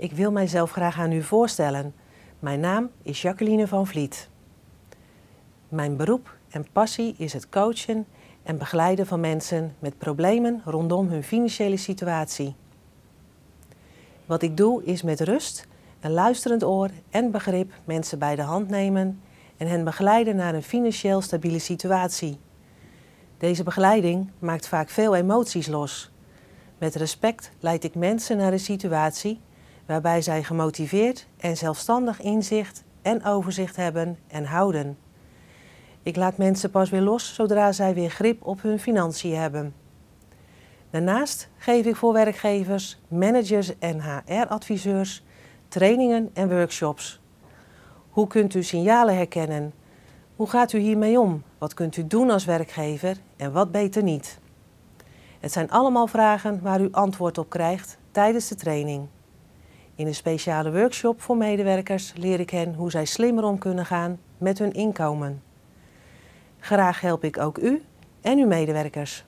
Ik wil mijzelf graag aan u voorstellen. Mijn naam is Jacqueline van Vliet. Mijn beroep en passie is het coachen en begeleiden van mensen met problemen rondom hun financiële situatie. Wat ik doe is met rust, een luisterend oor en begrip mensen bij de hand nemen en hen begeleiden naar een financieel stabiele situatie. Deze begeleiding maakt vaak veel emoties los. Met respect leid ik mensen naar een situatie waarbij zij gemotiveerd en zelfstandig inzicht en overzicht hebben en houden. Ik laat mensen pas weer los zodra zij weer grip op hun financiën hebben. Daarnaast geef ik voor werkgevers, managers en HR-adviseurs trainingen en workshops. Hoe kunt u signalen herkennen? Hoe gaat u hiermee om? Wat kunt u doen als werkgever en wat beter niet? Het zijn allemaal vragen waar u antwoord op krijgt tijdens de training. In een speciale workshop voor medewerkers leer ik hen hoe zij slimmer om kunnen gaan met hun inkomen. Graag help ik ook u en uw medewerkers.